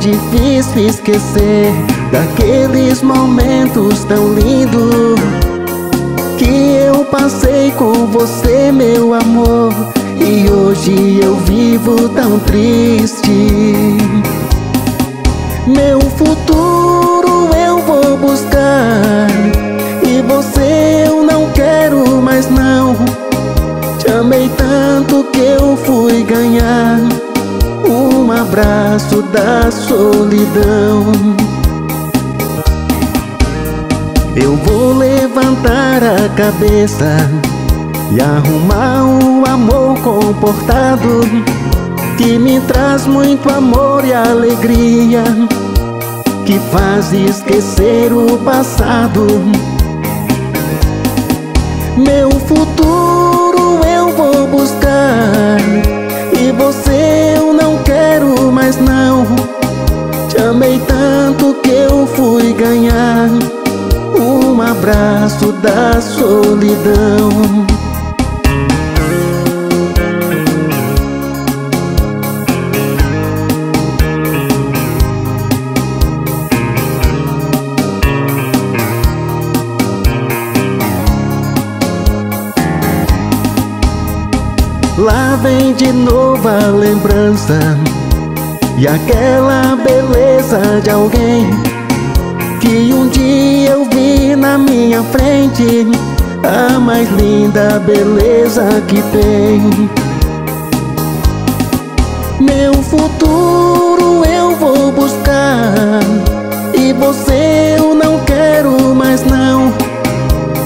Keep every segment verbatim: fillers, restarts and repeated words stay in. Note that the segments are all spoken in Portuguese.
difícil esquecer daqueles momentos tão lindos que eu passei com você, meu amor. E hoje eu vivo tão triste. Meu futuro eu vou buscar, e você eu não quero mais não. Te amei tanto que eu fui ganhar um abraço da solidão. Eu vou levantar a cabeça e arrumar um amor comportado que me traz muito amor e alegria, que faz esquecer o passado. Meu futuro eu vou buscar, e você eu não quero mais não. Te amei tanto que eu fui ganhar um abraço da solidão. Lá vem de novo a lembrança e aquela beleza de alguém que um dia eu vi na minha frente, a mais linda beleza que tem. Meu futuro eu vou buscar, e você eu não quero mais não.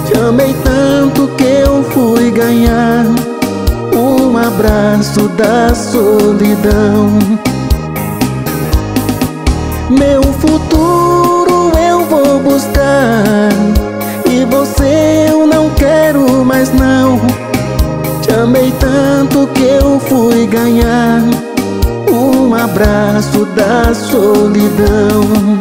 Te amei tanto que eu fui ganhar um abraço da solidão. Meu futuro eu vou buscar, e você eu não quero mais não. Te amei tanto que eu fui ganhar um abraço da solidão.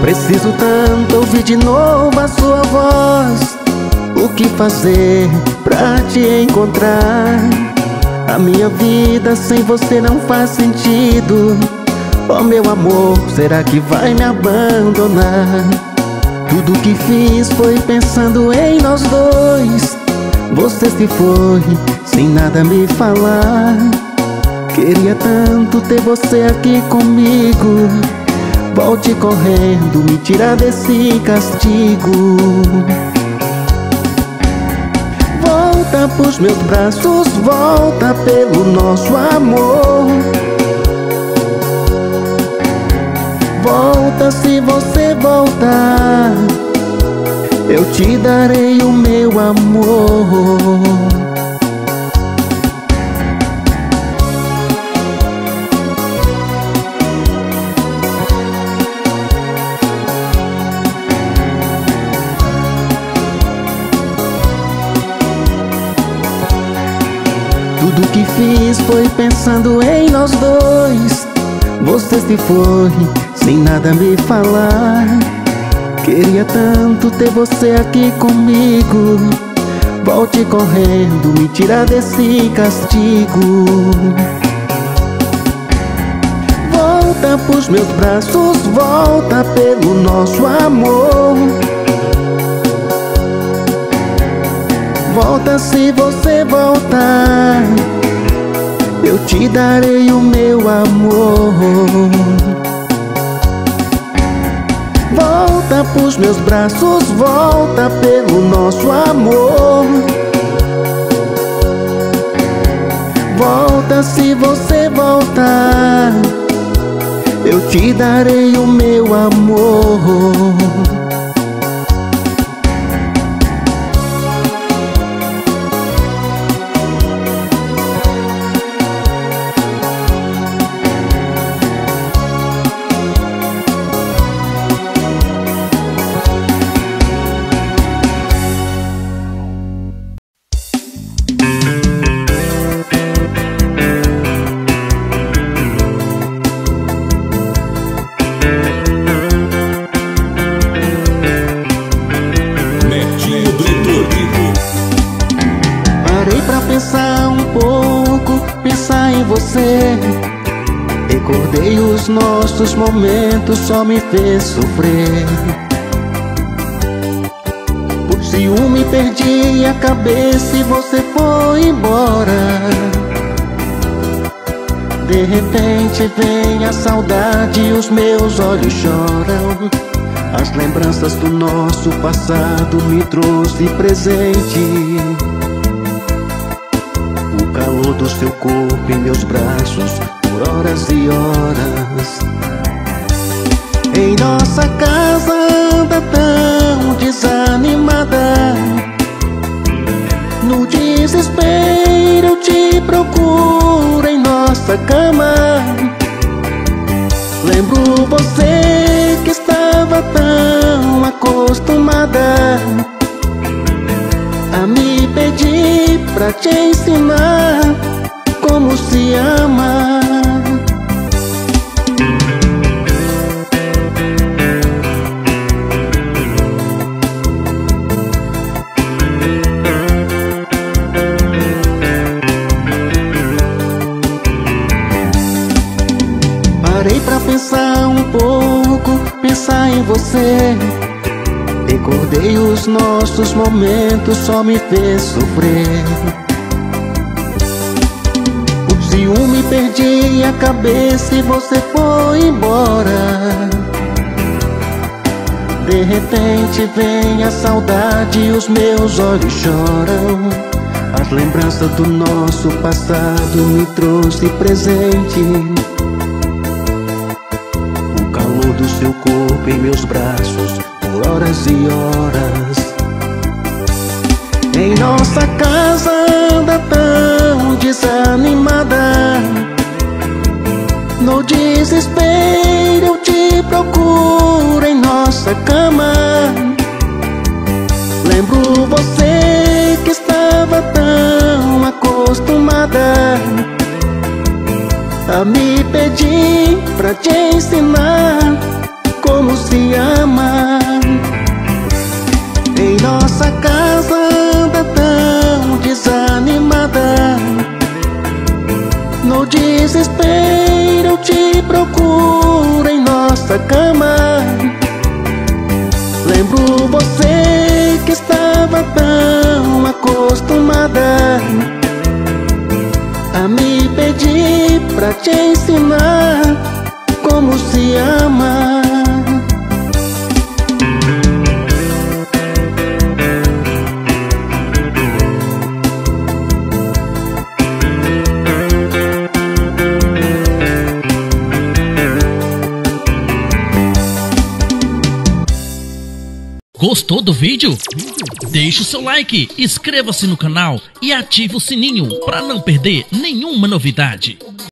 Preciso tanto ouvir de novo a sua voz. O que fazer pra te encontrar? A minha vida sem você não faz sentido. Oh meu amor, será que vai me abandonar? Tudo que fiz foi pensando em nós dois. Você se foi sem nada me falar. Queria tanto ter você aqui comigo. Volte correndo, me tira desse castigo. Volta pros meus braços, volta pelo nosso amor. Volta se você voltar, eu te darei o meu amor. Tudo que fiz foi pensando em nós dois. Você se foi sem nada me falar. Queria tanto ter você aqui comigo. Volte correndo, me tira desse castigo. Volta pros meus braços, volta pelo nosso amor. Volta se você voltar, eu te darei o meu amor. Volta pros meus braços, volta pelo nosso amor. Volta se você voltar, eu te darei o meu amor. pensar um pouco, pensar em você. Recordei os nossos momentos, só me fez sofrer. Por ciúme perdi a cabeça e você foi embora. De repente vem a saudade e os meus olhos choram. As lembranças do nosso passado me trouxe presente. O calor do seu corpo em meus braços por horas e horas. Em nossa casa anda tão desanimada. No desespero eu te procuro em nossa cama. Lembro você que estava tão acostumada a me pedir pra te ensinar como se ama. Parei pra pensar um pouco, pensar em você. Recordei os nossos momentos, só me fez sofrer. Por ciúme perdi a cabeça e você foi embora. De repente vem a saudade e os meus olhos choram. As lembranças do nosso passado me trouxe presente. Do seu corpo em meus braços por horas e horas. Em nossa casa anda tão desanimada. No desespero eu te procuro em nossa cama. Lembro você que estava tão acostumada a me pedir pra te ensinar como se ama. Em nossa casa anda tão desanimada. No desespero eu te procuro em nossa cama. Lembro você que estava tão acostumada a me pedir pra te ensinar como se ama. Gostou do vídeo? Deixe o seu like, inscreva-se no canal e ative o sininho para não perder nenhuma novidade.